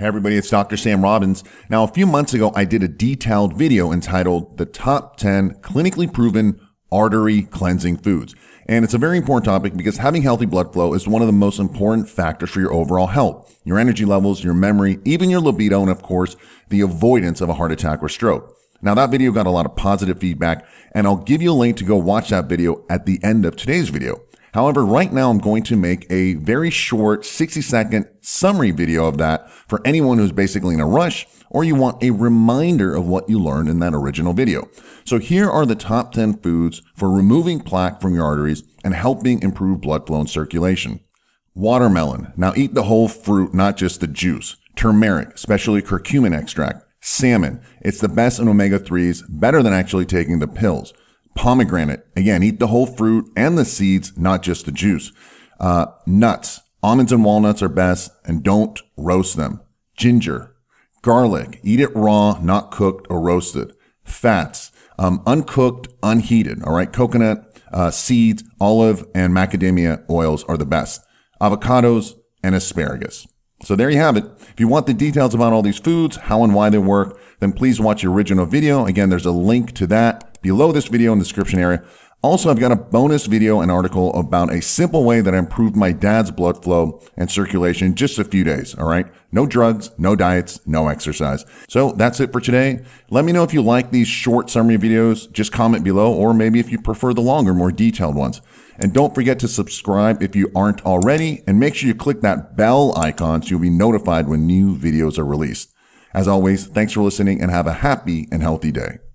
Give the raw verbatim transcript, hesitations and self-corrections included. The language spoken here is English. Hey everybody, it's Doctor Sam Robbins. Now, a few months ago, I did a detailed video entitled The Top ten Clinically Proven Artery Cleansing Foods. And it's a very important topic because having healthy blood flow is one of the most important factors for your overall health, your energy levels, your memory, even your libido, and of course, the avoidance of a heart attack or stroke. Now, that video got a lot of positive feedback, and I'll give you a link to go watch that video at the end of today's video. However, right now I'm going to make a very short sixty second summary video of that for anyone who's basically in a rush or you want a reminder of what you learned in that original video. So here are the top ten foods for removing plaque from your arteries and helping improve blood flow and circulation. Watermelon. Now eat the whole fruit, not just the juice. Turmeric, especially curcumin extract. Salmon. It's the best in omega threes, better than actually taking the pills. Pomegranate, again, eat the whole fruit and the seeds, not just the juice. Uh, nuts, almonds and walnuts are best, and don't roast them. Ginger, garlic, eat it raw, not cooked or roasted. Fats, um, uncooked, unheated, all right? Coconut, uh, seeds, olive, and macadamia oils are the best. Avocados and asparagus. So there you have it. If you want the details about all these foods, how and why they work, then please watch the original video. Again, there's a link to that below this video in the description area. Also, I've got a bonus video and article about a simple way that I improved my dad's blood flow and circulation in just a few days, all right? No drugs, no diets, no exercise. So that's it for today. Let me know if you like these short summary videos. Just comment below, or maybe if you prefer the longer, more detailed ones. And don't forget to subscribe if you aren't already, and make sure you click that bell icon so you'll be notified when new videos are released. As always, thanks for listening and have a happy and healthy day.